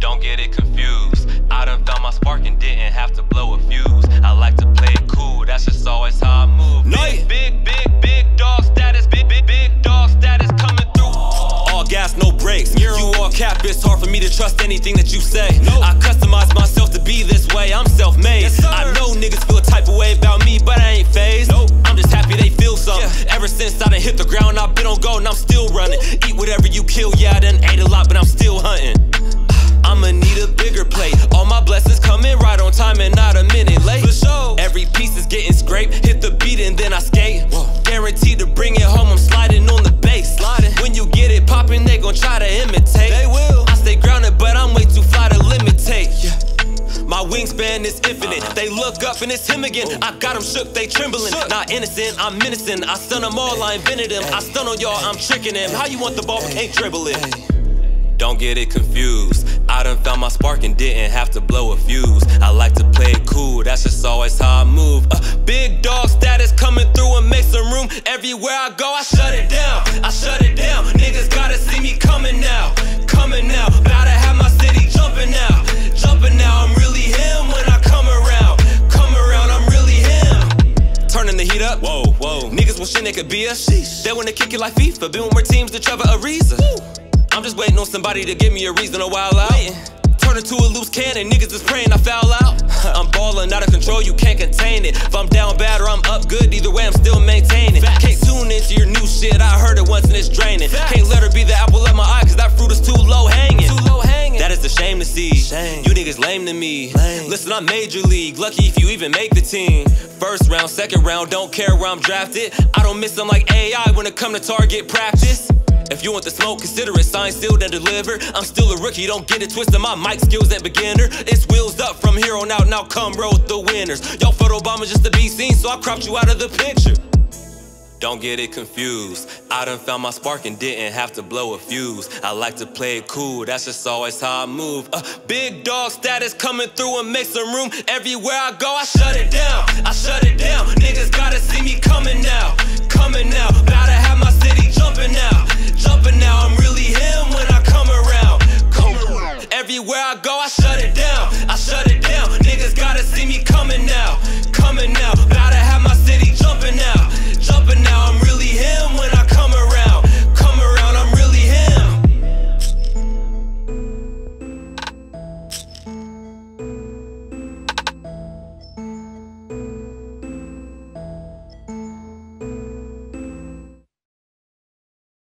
don't get it confused. I done found my spark and didn't have to blow a fuse. I like to play it cool, that's just always how I move. Big dog status, big dog status coming through. All gas, no brakes, you all cap, it's hard for me to trust anything that you say. I customize myself to be this way, I'm self-made. I know niggas feel a type of way about me, but I ain't phased. I'm just happy they feel something. Ever since I done hit the ground, I've been on go and I'm still running. Eat whatever you kill, yeah, I done ate a lot, but I'm still hunting. I'ma need a bigger plate. All my blessings coming right on time and not a minute late. Every piece is getting scraped. Hit the beat and then I skate. Guaranteed to bring it home, I'm sliding on the bass. When you get it poppin', they gon' try to imitate. I stay grounded, but I'm way too fly to limitate. My wingspan is infinite. They look up and it's him again. I got them shook, they trembling. Not innocent, I'm menacing. I stun them all, I invented them. I stun on y'all, I'm tricking them. How you want the ball but can't dribble it? Don't get it confused. I done found my spark and didn't have to blow a fuse. I like to play it cool, that's just always how I move. Big dog status coming through and make some room. Everywhere I go, I shut it down, I shut it down. Niggas gotta see me coming now, coming now. About to have my city jumping now, jumping now. I'm really him when I come around, I'm really him. Turning the heat up, whoa, whoa. Niggas will shit, they could be us. They wanna kick it like FIFA, been with more teams than Trevor Ariza. I'm just waiting on somebody to give me a reason to wild out. Turn into a loose cannon, niggas is praying I foul out. I'm ballin', out of control, you can't contain it. If I'm down bad or I'm up good, either way I'm still maintaining. Can't tune into your new shit, I heard it once and it's draining. Can't let her be the apple of my eye, cause that fruit is too low hanging. That is a shame to see, you niggas lame to me. Listen, I'm major league, lucky if you even make the team. First round, second round, don't care where I'm drafted. I don't miss them like AI when it come to target practice. If you want the smoke, consider it signed, sealed, and delivered. I'm still a rookie, don't get it twisted. My mic skills at beginner. It's wheels up from here on out, now come roll with the winners. Y'all photo bombing just to be seen, so I cropped you out of the picture. Don't get it confused. I done found my spark and didn't have to blow a fuse. I like to play it cool, that's just always how I move. Big dog status coming through and make some room. Everywhere I go, I shut it down, I shut it down. Niggas gotta see me coming now, coming now. About to have my city jumping now, jumping now, I'm really